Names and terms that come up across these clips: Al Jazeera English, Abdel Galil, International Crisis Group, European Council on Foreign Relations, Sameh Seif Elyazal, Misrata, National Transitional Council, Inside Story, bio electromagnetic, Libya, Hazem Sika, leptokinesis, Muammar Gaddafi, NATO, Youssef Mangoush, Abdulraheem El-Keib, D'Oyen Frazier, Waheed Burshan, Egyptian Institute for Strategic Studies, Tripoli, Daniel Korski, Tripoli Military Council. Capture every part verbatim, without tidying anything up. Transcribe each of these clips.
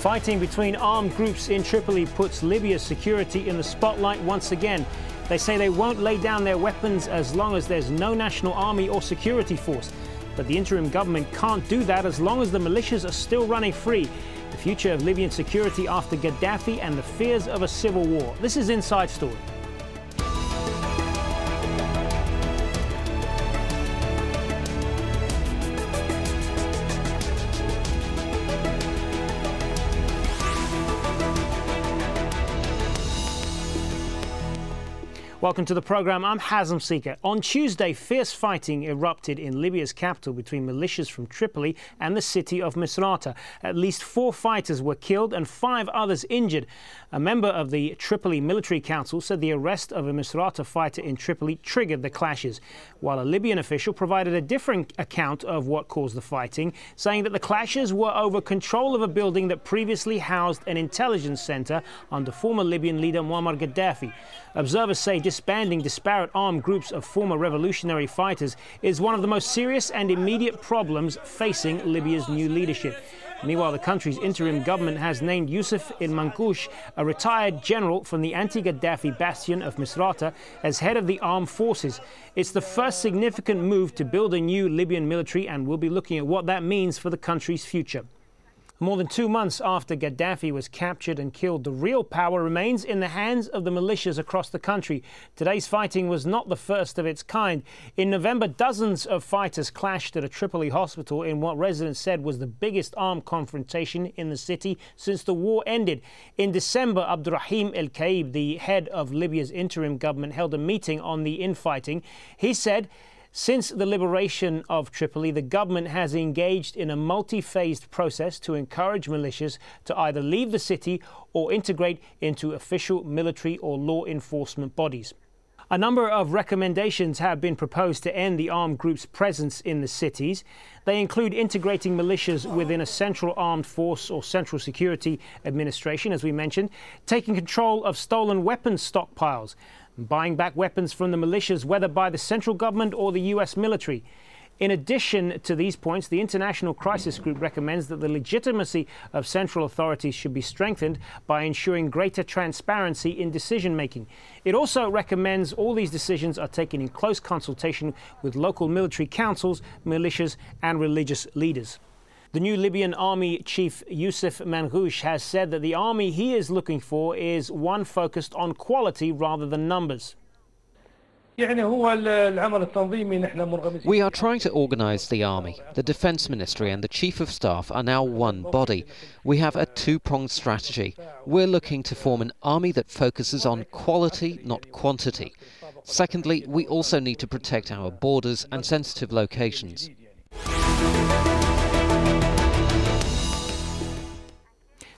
Fighting between armed groups in Tripoli puts Libya's security in the spotlight once again. They say they won't lay down their weapons as long as there's no national army or security force. But the interim government can't do that as long as the militias are still running free. The future of Libyan security after Gaddafi and the fears of a civil war. This is Inside Story. Welcome to the program. I'm Hazem Sika. On Tuesday, fierce fighting erupted in Libya's capital between militias from Tripoli and the city of Misrata. At least four fighters were killed and five others injured. A member of the Tripoli Military Council said the arrest of a Misrata fighter in Tripoli triggered the clashes, while a Libyan official provided a different account of what caused the fighting, saying that the clashes were over control of a building that previously housed an intelligence center under former Libyan leader Muammar Gaddafi. Observers say disbanding disparate armed groups of former revolutionary fighters is one of the most serious and immediate problems facing Libya's new leadership. Meanwhile, the country's interim government has named Youssef Mangoush, a retired general from the anti-Gaddafi bastion of Misrata, as head of the armed forces. It's the first significant move to build a new Libyan military, and we'll be looking at what that means for the country's future. More than two months after Gaddafi was captured and killed, the real power remains in the hands of the militias across the country. Today's fighting was not the first of its kind. In November, dozens of fighters clashed at a Tripoli hospital in what residents said was the biggest armed confrontation in the city since the war ended. In December, Abdulraheem El-Keib, the head of Libya's interim government, held a meeting on the infighting. He said, "Since the liberation of Tripoli, the government has engaged in a multi-phased process to encourage militias to either leave the city or integrate into official military or law enforcement bodies." A number of recommendations have been proposed to end the armed group's presence in the cities. They include integrating militias within a central armed force or central security administration, as we mentioned, taking control of stolen weapons stockpiles, buying back weapons from the militias, whether by the central government or the U S military. In addition to these points, the International Crisis Group recommends that the legitimacy of central authorities should be strengthened by ensuring greater transparency in decision-making. It also recommends all these decisions are taken in close consultation with local military councils, militias, and religious leaders. The new Libyan army chief, Youssef Mangoush, has said that the army he is looking for is one focused on quality rather than numbers. We are trying to organize the army. The defense ministry and the chief of staff are now one body. We have a two-pronged strategy. We're looking to form an army that focuses on quality, not quantity. Secondly, we also need to protect our borders and sensitive locations.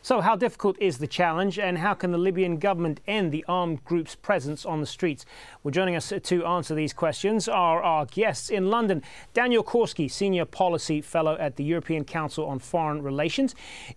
So how difficult is the challenge, and how can the Libyan government end the armed group's presence on the streets? Well, joining us to answer these questions are our guests in London. Daniel Korski, Senior Policy Fellow at the European Council on Foreign Relations.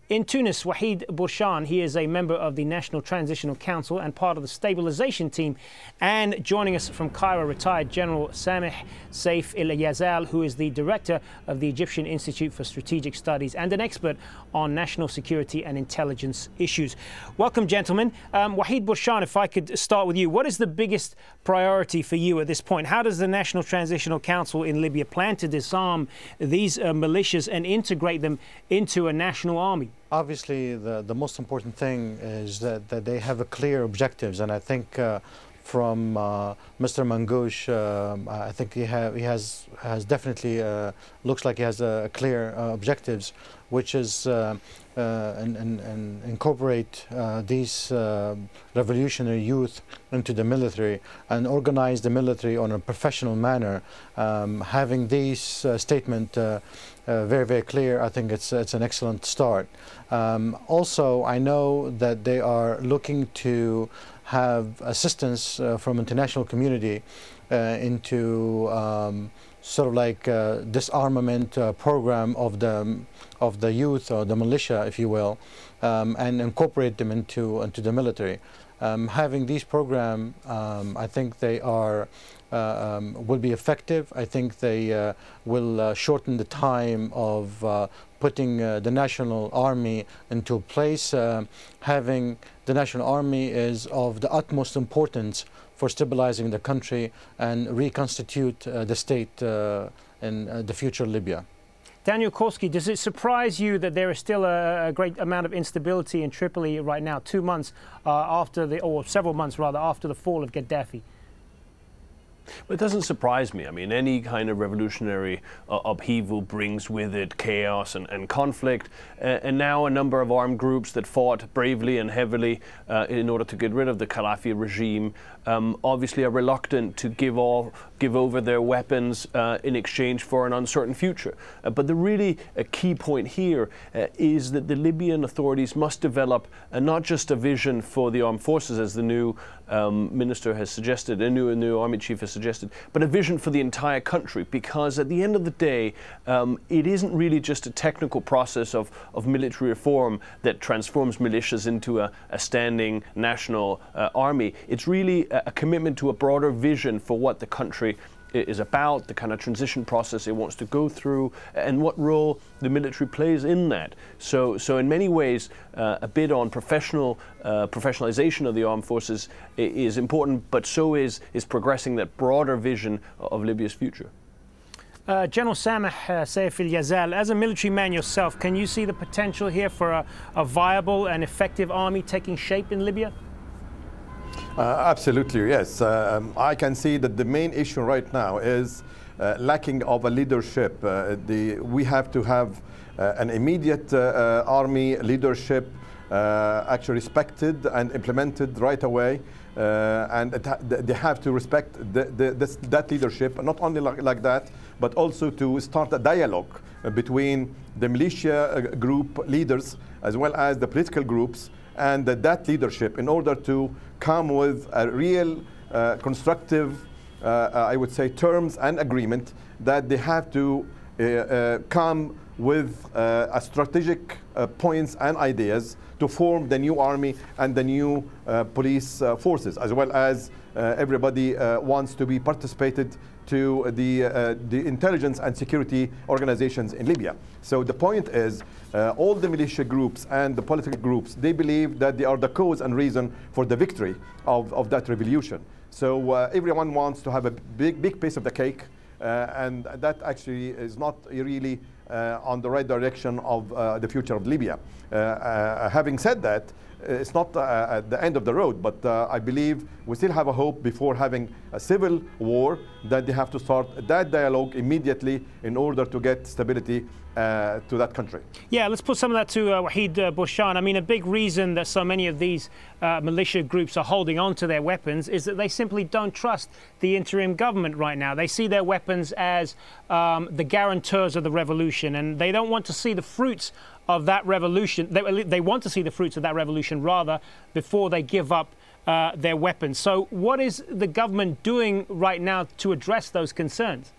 In Tunis, Waheed Burshan, he is a member of the National Transitional Council and part of the stabilization team. And joining us from Cairo, retired General Sameh Seif Elyazal, who is the director of the Egyptian Institute for Strategic Studies and an expert on national security and intelligence. Intelligence issues. Welcome, gentlemen. Um, Waheed Burshan, if I could start with you, what is the biggest priority for you at this point? How does the National Transitional Council in Libya plan to disarm these uh, militias and integrate them into a national army? Obviously, the, the most important thing is that, that they have a clear objectives, and I think uh, from uh, Mister Mangoush, uh, I think he, ha he has, has definitely, uh, looks like he has uh, clear uh, objectives, which is uh, uh, and, and, and incorporate uh, these uh, revolutionary youth into the military and organize the military on a professional manner. Um, having these uh, statement uh, uh, very, very clear, I think it's, it's an excellent start. Um, also, I know that they are looking to have assistance uh, from international community uh, into um, sort of like uh, disarmament uh, program of the of the youth or the militia, if you will, um, and incorporate them into into the military. um, having these programs, um, I think they are Uh, um, will be effective. I think they uh, will uh, shorten the time of uh, putting uh, the National Army into place. Uh, having the National Army is of the utmost importance for stabilizing the country and reconstitute uh, the state uh, in uh, the future Libya. Daniel Korski, does it surprise you that there is still a, a great amount of instability in Tripoli right now, two months uh, after the, or several months rather, after the fall of Gaddafi? Well, it doesn't surprise me. I mean, any kind of revolutionary uh, upheaval brings with it chaos and, and conflict. Uh, and now a number of armed groups that fought bravely and heavily uh, in order to get rid of the Gaddafi regime um, obviously are reluctant to give, all, give over their weapons uh, in exchange for an uncertain future. Uh, but the really uh, key point here uh, is that the Libyan authorities must develop uh, not just a vision for the armed forces, as the new um, minister has suggested, a new, a new army chief has suggested, but a vision for the entire country, because at the end of the day um, it isn't really just a technical process of, of military reform that transforms militias into a, a standing national uh, army. It's really a, a commitment to a broader vision for what the country is about, the kind of transition process it wants to go through, and what role the military plays in that. So, so in many ways, uh, a bid on professional uh, professionalization of the armed forces is important, but so is is progressing that broader vision of Libya's future. Uh, General Sameh Seif Elyazal, as a military man yourself, can you see the potential here for a, a viable and effective army taking shape in Libya? Uh, absolutely, yes. Um, I can see that the main issue right now is uh, lacking of a leadership. Uh, the, we have to have uh, an immediate uh, uh, army leadership uh, actually respected and implemented right away. Uh, and it ha they have to respect the, the, this, that leadership, not only like, like that, but also to start a dialogue uh, between the militia uh, group leaders as well as the political groups and that, that leadership, in order to come with a real uh, constructive, uh, I would say, terms and agreement that they have to uh, uh, come with uh, a strategic uh, points and ideas to form the new army and the new uh, police uh, forces, as well as uh, everybody uh, wants to be participated to the, uh, the intelligence and security organizations in Libya. So the point is, uh, all the militia groups and the political groups, they believe that they are the cause and reason for the victory of, of that revolution. So uh, everyone wants to have a big, big piece of the cake, uh, and that actually is not really uh, on the right direction of uh, the future of Libya. Uh, uh, having said that, it's not uh, at the end of the road, but uh, I believe we still have a hope before having a civil war, that they have to start that dialogue immediately in order to get stability uh, to that country. Yeah, let's put some of that to uh, Waheed uh, Burshan. I mean, a big reason that so many of these uh, militia groups are holding on to their weapons is that they simply don't trust the interim government right now. They see their weapons as um, the guarantors of the revolution, and they don't want to see the fruits of that revolution. They, they want to see the fruits of that revolution, rather, before they give up uh, their weapons. So what is the government doing right now to address those concerns?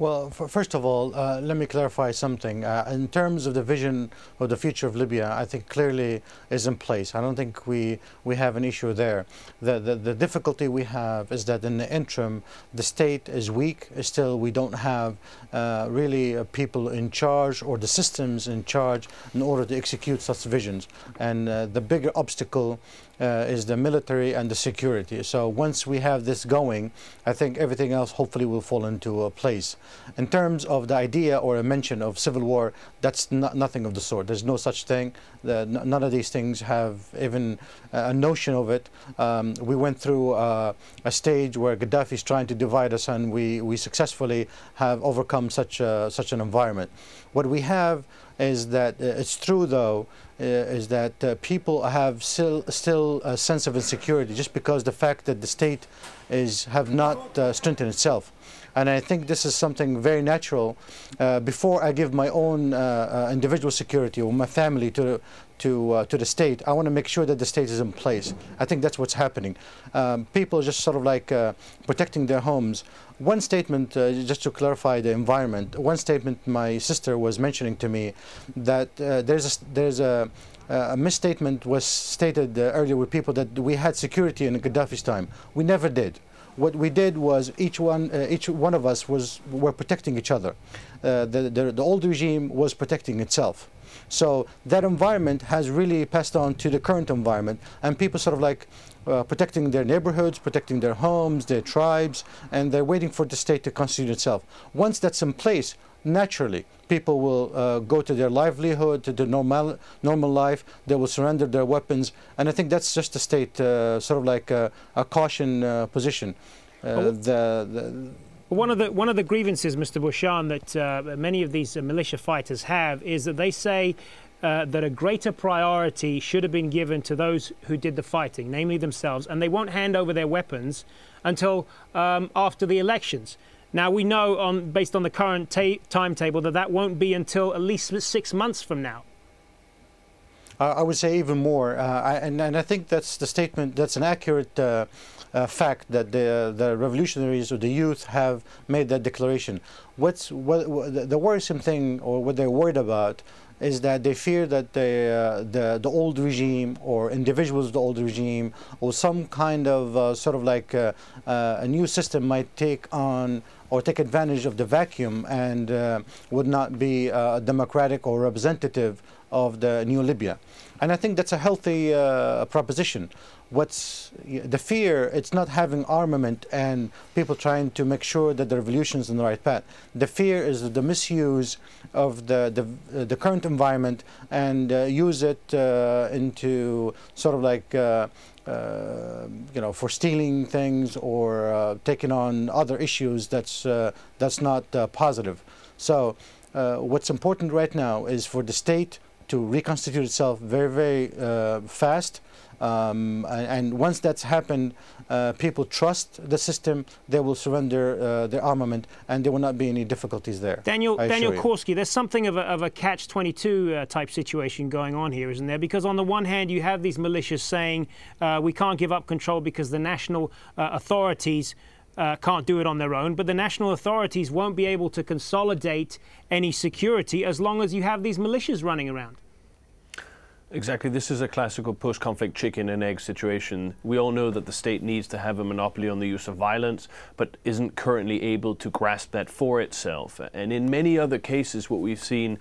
Well, for, first of all, uh, let me clarify something. Uh, in terms of the vision of the future of Libya, I think clearly is in place. I don't think we, we have an issue there. The, the, the difficulty we have is that in the interim, the state is weak. Still, we don't have uh, really uh, people in charge or the systems in charge in order to execute such visions. And uh, the bigger obstacle Uh, is the military and the security. So once we have this going, I think everything else hopefully will fall into uh, place. In terms of the idea or a mention of civil war, that's not, nothing of the sort. There's no such thing. The, none of these things have even uh, a notion of it. Um, we went through uh, a stage where Gaddafi is trying to divide us, and we, we successfully have overcome such, uh, such an environment. What we have is that uh, it's true, though, uh, is that uh, people have still, still a sense of insecurity just because the fact that the state is have not uh, strengthened itself. And I think this is something very natural. Uh, before I give my own uh, uh, individual security or my family to to uh, to the state, I want to make sure that the state is in place. I think that's what's happening. Um, people are just sort of like uh, protecting their homes. One statement, uh, just to clarify the environment. One statement my sister was mentioning to me, that uh, there's a, there's a uh, a misstatement was stated uh, earlier with people that we had security in Gaddafi's time. We never did. What we did was each one, uh, each one of us was were protecting each other. Uh, the, the, the old regime was protecting itself. So that environment has really passed on to the current environment, and people sort of like uh, protecting their neighborhoods, protecting their homes, their tribes, and they're waiting for the state to constitute itself. Once that's in place, naturally, people will uh, go to their livelihood, to the normal, normal life. They will surrender their weapons, and I think that's just the state uh, sort of like a, a caution uh, position. Uh, oh. the, the One of the one of the grievances, Mister Burshan, that uh, many of these uh, militia fighters have is that they say uh, that a greater priority should have been given to those who did the fighting, namely themselves, and they won't hand over their weapons until um, after the elections. Now we know, on based on the current timetable, that that won't be until at least six months from now. Uh, I would say even more, uh, I, and, and I think that's the statement. That's an accurate. Uh, Uh, fact that the, the revolutionaries or the youth have made that declaration. What's what, what the worrisome thing, or what they're worried about, is that they fear that they, uh, the the old regime or individuals of the old regime or some kind of uh, sort of like uh, uh, a new system might take on or take advantage of the vacuum and uh, would not be uh, democratic or representative of the new Libya. And I think that's a healthy uh, proposition. What's the fear? It's not having armament and people trying to make sure that the revolution is on the right path. The fear is the misuse of the the, the current environment and uh, use it uh, into sort of like uh, uh, you know, for stealing things or uh, taking on other issues. That's uh, that's not uh, positive. So uh, what's important right now is for the state to reconstitute itself very very uh, fast. Um, and once that's happened, uh, people trust the system. They will surrender uh, their armament, and there will not be any difficulties there. Daniel, Daniel Korski, there's something of a, of a catch twenty-two uh, type situation going on here, isn't there? Because on the one hand, you have these militias saying uh, we can't give up control because the national uh, authorities Uh, can't do it on their own, but the national authorities won't be able to consolidate any security as long as you have these militias running around. Exactly. This is a classical post-conflict chicken-and-egg situation. We all know that the state needs to have a monopoly on the use of violence, but isn't currently able to grasp that for itself. And in many other cases, what we've seen uh,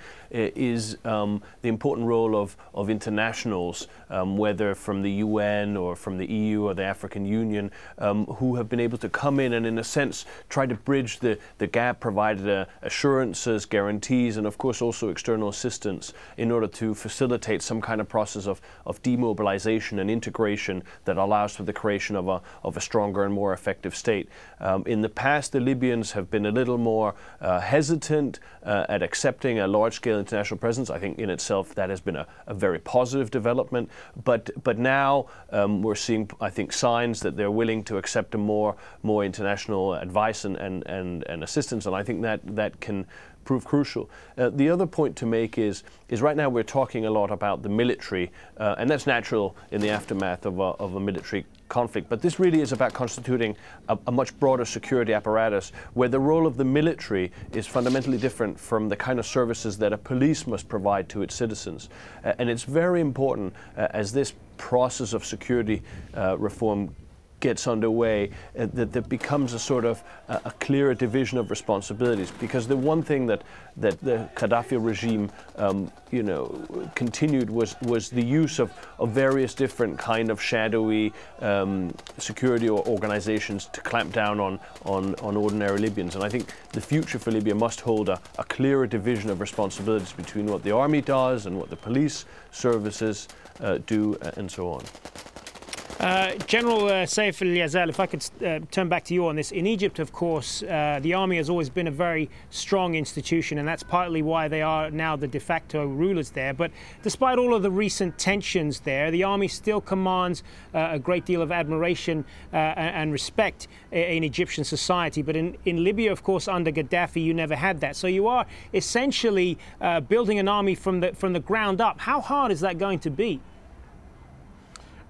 is um, the important role of, of internationals, um, whether from the U N or from the E U or the African Union, um, who have been able to come in and, in a sense, try to bridge the, the gap, provided uh, assurances, guarantees, and, of course, also external assistance in order to facilitate some kind of a process of, of demobilization and integration that allows for the creation of a, of a stronger and more effective state. Um, in the past, the Libyans have been a little more uh, hesitant uh, at accepting a large-scale international presence. I think in itself that has been a, a very positive development. But, but now um, we're seeing, I think, signs that they're willing to accept a more, more international advice and, and, and, and assistance. And I think that, that can prove crucial. Uh, the other point to make is, is right now we're talking a lot about the military, uh, and that's natural in the aftermath of a, of a military conflict, but this really is about constituting a, a much broader security apparatus where the role of the military is fundamentally different from the kind of services that a police must provide to its citizens. Uh, and it's very important uh, as this process of security uh, reform gets underway, uh, that there becomes a sort of uh, a clearer division of responsibilities. Because the one thing that that the Gaddafi regime, um, you know, continued was was the use of, of various different kind of shadowy um, security or organizations to clamp down on, on on ordinary Libyans. And I think the future for Libya must hold a, a clearer division of responsibilities between what the army does and what the police services uh, do, and so on. Uh, General uh, Seif Elyazal, if I could uh, turn back to you on this. In Egypt, of course, uh, the army has always been a very strong institution, and that's partly why they are now the de facto rulers there. But despite all of the recent tensions there, the army still commands uh, a great deal of admiration uh, and respect in Egyptian society. But in, in Libya, of course, under Gaddafi, you never had that. So you are essentially uh, building an army from the, from the ground up. How hard is that going to be?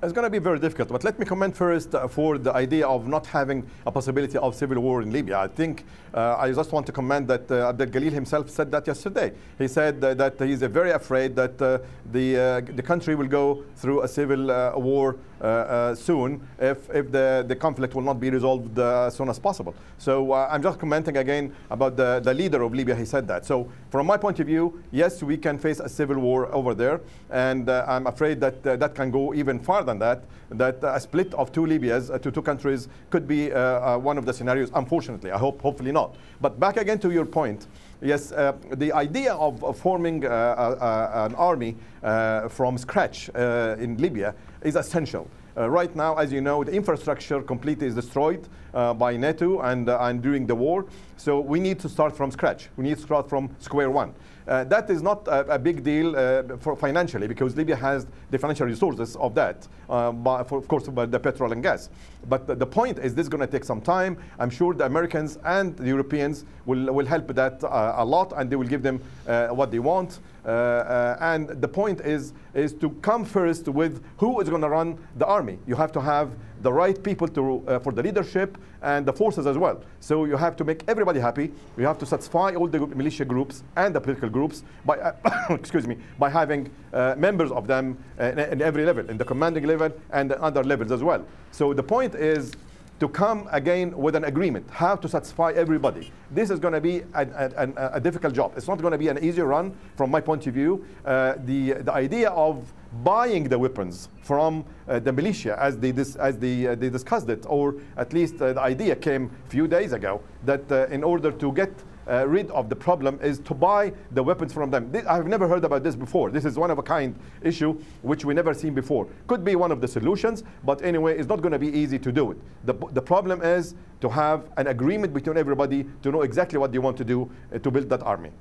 It's going to be very difficult, but let me comment first for the idea of not having a possibility of civil war in Libya. I think uh, I just want to comment that uh, Abdel Galil himself said that yesterday. He said uh, that he's uh, very afraid that uh, the, uh, the country will go through a civil uh, war uh, uh, soon if, if the, the conflict will not be resolved uh, as soon as possible. So uh, I'm just commenting again about the, the leader of Libya, he said that. So from my point of view, yes, we can face a civil war over there, and uh, I'm afraid that uh, that can go even farther than that, that a split of two Libyas, uh, to two countries, could be uh, uh, one of the scenarios, unfortunately. I hope, hopefully not. But back again to your point, yes, uh, the idea of, of forming uh, uh, an army uh, from scratch uh, in Libya is essential. Uh, right now, as you know, the infrastructure completely is destroyed uh, by NATO and, uh, and during the war. So we need to start from scratch. We need to start from square one. Uh, that is not a, a big deal uh, for financially, because Libya has the financial resources of that, uh, by, for, of course, by the petrol and gas. But the, the point is, this is going to take some time. I'm sure the Americans and the Europeans will, will help that uh, a lot, and they will give them uh, what they want. Uh, uh, and the point is, is to come first with who is going to run the army. You have to have the right people to, uh, for the leadership and the forces as well. So you have to make everybody happy. You have to satisfy all the militia groups and the political groups by, uh, excuse me, by having uh, members of them uh, in, in every level, in the commanding level and other levels as well. So the point is to come again with an agreement, how to satisfy everybody. This is going to be a, a, a difficult job. It's not going to be an easy run from my point of view. Uh, the, the idea of buying the weapons from uh, the militia, as they, dis as they, uh, they discussed it, or at least uh, the idea came a few days ago, that uh, in order to get Uh, rid of the problem is to buy the weapons from them. This, I've never heard about this before. This is one of a kind issue which we never seen before. Could be one of the solutions, but anyway, it's not going to be easy to do it. The, the problem is to have an agreement between everybody to know exactly what they want to do uh, to build that army.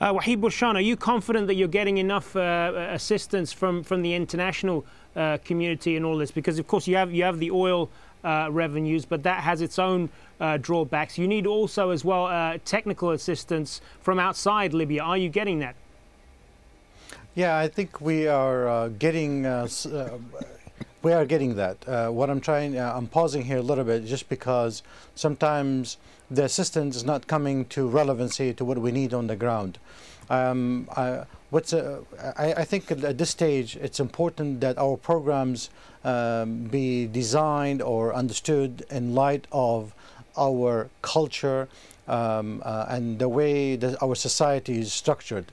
Uh, Waheed Burshan, are you confident that you're getting enough uh, assistance from, from the international uh, community in all this? Because of course you have, you have the oil Uh, revenues, but that has its own uh, drawbacks. You need also as well uh, technical assistance from outside Libya. Are you getting that? Yeah, I think we are uh, getting uh, uh, we are getting that. Uh, what I'm trying, uh, I'm pausing here a little bit just because sometimes the assistance is not coming to relevancy to what we need on the ground. Um, I, what's uh, I, I think at this stage it's important that our programs um, be designed or understood in light of our culture um, uh, and the way that our society is structured.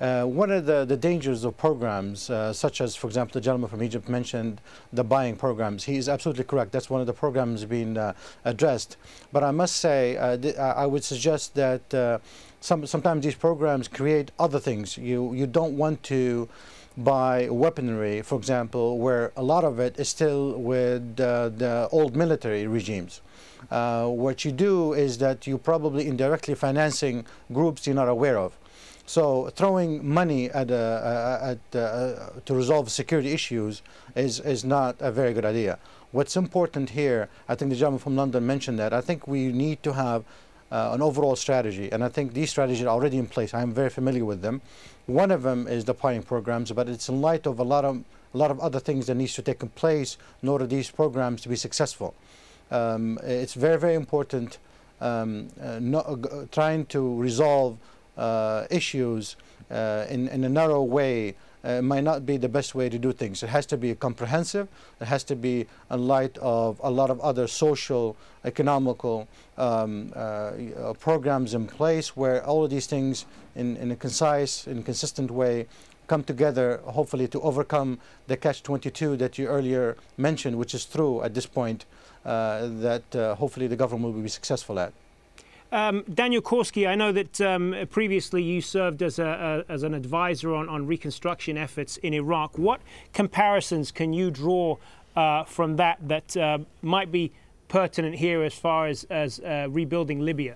Uh, one of the, the dangers of programs, uh, such as, for example, the gentleman from Egypt mentioned the buying programs. He is absolutely correct. That's one of the programs being uh, addressed. But I must say, uh, I would suggest that uh, some, sometimes these programs create other things. You, you don't want to buy weaponry, for example, where a lot of it is still with uh, the old military regimes. Uh, what you do is that you probably indirectly financing groups you're not aware of. So throwing money at, uh, at uh, to resolve security issues is, is not a very good idea. What's important here, I think the gentleman from London mentioned that, I think we need to have uh, an overall strategy, and I think these strategies are already in place. I'm very familiar with them. One of them is the buying programs, but it's in light of a lot of, a lot of other things that needs to take place in order for these programs to be successful. Um, it's very, very important um, uh, no, uh, trying to resolve Uh, issues uh, in, in a narrow way uh, might not be the best way to do things. It has to be comprehensive. It has to be in light of a lot of other social, economical um, uh, programs in place where all of these things in, in a concise and consistent way come together, hopefully to overcome the catch twenty-two that you earlier mentioned, which is true at this point, uh, that uh, hopefully the government will be successful at. Um, Daniel Korski, I know that um, previously you served as, a, a, as an advisor on, on reconstruction efforts in Iraq. What comparisons can you draw uh, from that that uh, might be pertinent here as far as, as uh, rebuilding Libya?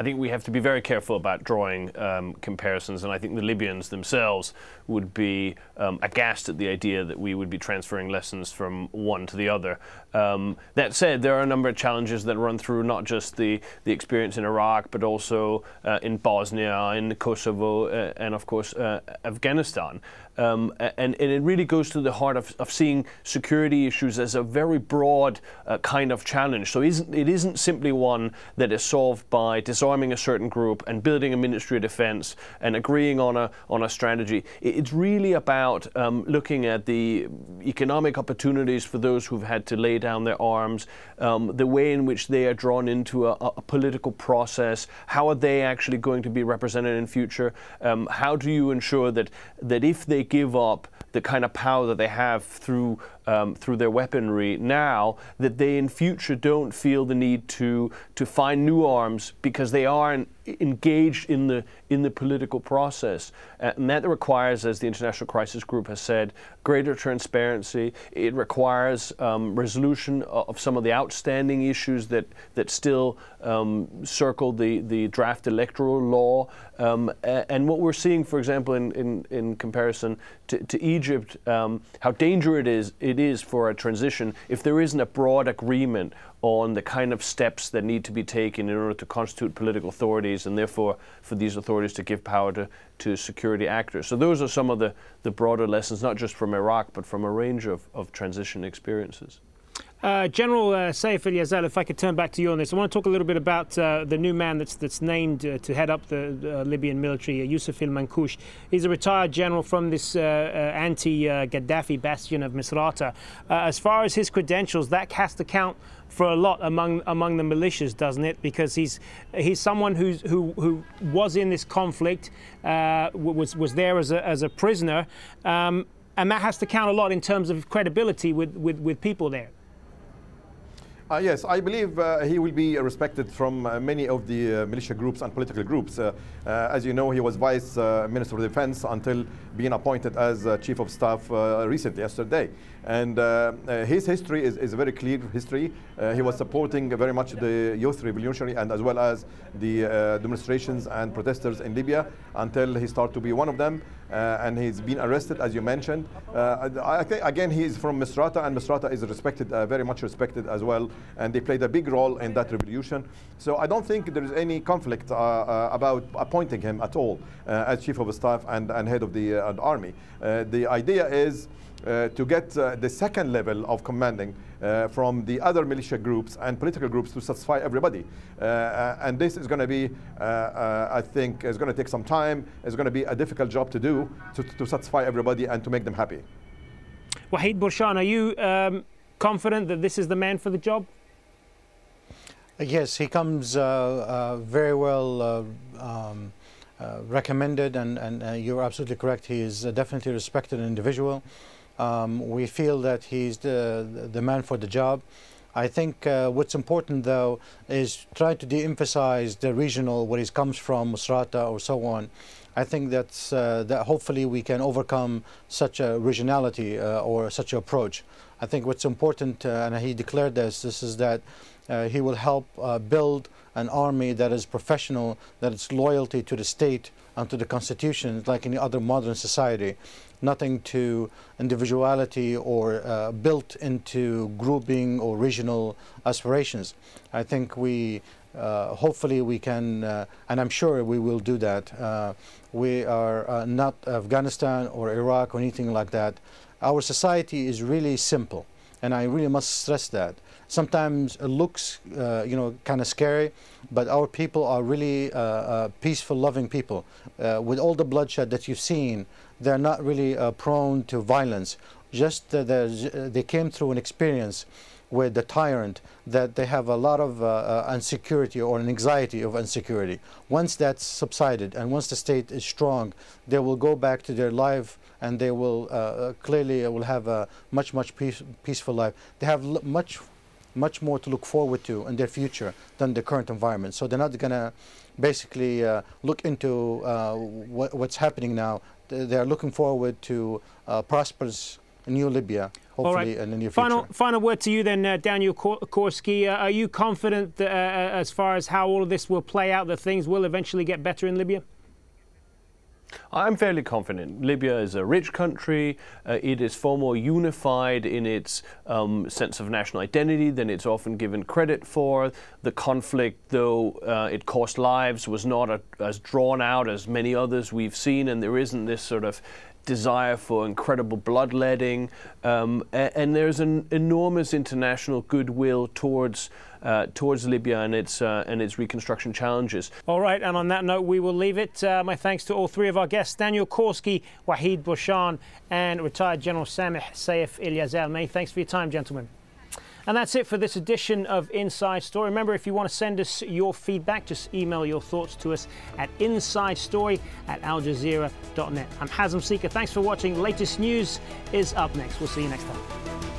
I think we have to be very careful about drawing um, comparisons, and I think the Libyans themselves would be um, aghast at the idea that we would be transferring lessons from one to the other. Um, that said, there are a number of challenges that run through not just the, the experience in Iraq, but also uh, in Bosnia, in Kosovo, uh, and of course uh, Afghanistan. Um, and, and it really goes to the heart of, of seeing security issues as a very broad uh, kind of challenge. So isn't, it isn't simply one that is solved by disarming a certain group and building a Ministry of Defense and agreeing on a, on a strategy. It's really about um, looking at the economic opportunities for those who've had to lay down their arms, um, the way in which they are drawn into a, a political process, how are they actually going to be represented in future, um, how do you ensure that, that if they give up the kind of power that they have through um, through their weaponry now, that they in future don't feel the need to to find new arms because they are in, engaged in the in the political process. And that requires, as the International Crisis Group has said, greater transparency. It requires um, resolution of some of the outstanding issues that that still um, circle the the draft electoral law. Um, and what we're seeing, for example, in in, in comparison to, to Egypt, um, how dangerous it is it is for a transition if there isn't a broad agreement on the kind of steps that need to be taken in order to constitute political authorities, and therefore for these authorities to give power to, to security actors. So those are some of the, the broader lessons, not just from Iraq, but from a range of, of transition experiences. Uh, General uh, Seif Elyazal, if I could turn back to you on this. I want to talk a little bit about uh, the new man that's, that's named uh, to head up the uh, Libyan military, uh, Youssef Mangoush. He's a retired general from this uh, uh, anti-Gaddafi uh, bastion of Misrata. Uh, as far as his credentials, that has to count for a lot among among the militias, doesn't it? Because he's he's someone who's, who who was in this conflict, uh, was was there as a as a prisoner, um, and that has to count a lot in terms of credibility with with, with people there. Uh, yes, I believe uh, he will be respected from uh, many of the uh, militia groups and political groups. Uh, uh, as you know, he was Vice uh, Minister of Defense until being appointed as uh, Chief of Staff uh, recently, yesterday. And uh, uh, his history is, is a very clear history. Uh, he was supporting very much the youth revolutionary and as well as the uh, demonstrations and protesters in Libya until he started to be one of them. Uh, and he's been arrested, as you mentioned. Uh, I think, again, he's from Misrata, and Misrata is respected, uh, very much respected as well. And they played a big role in that revolution. So I don't think there is any conflict uh, uh, about appointing him at all uh, as Chief of Staff and, and head of the uh, army. Uh, the idea is uh, to get uh, the second level of commanding Uh, from the other militia groups and political groups to satisfy everybody. Uh, uh, and this is going to be, uh, uh, I think, is going to take some time. It's going to be a difficult job to do to, to satisfy everybody and to make them happy. Waheed Burshan, are you um, confident that this is the man for the job? Yes, he comes uh, uh, very well uh, um, uh, recommended, and, and uh, you're absolutely correct. He is uh, definitely a respected individual. Um, we feel that he's the, the man for the job. I think uh, what's important, though, is try to de-emphasize the regional, where he comes from, Misrata or so on. I think that's, uh, that hopefully we can overcome such a regionality uh, or such an approach. I think what's important, uh, and he declared this, this is that uh, he will help uh, build an army that is professional, that is loyalty to the state and to the constitution, like any other modern society. Nothing to individuality or uh, built into grouping or regional aspirations. I think we, uh, hopefully we can, uh, and I'm sure we will do that. Uh, we are uh, not Afghanistan or Iraq or anything like that. Our society is really simple, and I really must stress that. Sometimes it looks, uh, you know, kind of scary, but our people are really uh, uh, peaceful, loving people. Uh, with all the bloodshed that you've seen, they're not really uh, prone to violence. Just uh, they came through an experience with the tyrant that they have a lot of uh, uh, insecurity or an anxiety of insecurity. Once that's subsided and once the state is strong, they will go back to their life, and they will uh, clearly will have a much, much peace, peaceful life. They have much much more to look forward to in their future than the current environment. So they're not going to basically uh, look into uh, what, what's happening now. They're looking forward to uh, prosperous new Libya, hopefully, in the near future. Final, final word to you then, uh, Daniel Korski. Uh, are you confident uh, as far as how all of this will play out, that things will eventually get better in Libya? I'm fairly confident. Libya is a rich country. Uh, it is far more unified in its um, sense of national identity than it's often given credit for. The conflict, though uh, it cost lives, was not a, as drawn out as many others we've seen, and there isn't this sort of desire for incredible bloodletting, um, and, and there's an enormous international goodwill towards uh, towards Libya and its uh, and its reconstruction challenges. All right, and on that note, we will leave it. Uh, my thanks to all three of our guests: Daniel Korski, Waheed Burshan, and retired General Sameh Seif Elyazal. Many thanks for your time, gentlemen. And that's it for this edition of Inside Story. Remember, if you want to send us your feedback, just email your thoughts to us at inside story at al jazeera dot net. I'm Hazem Sika. Thanks for watching. Latest news is up next. We'll see you next time.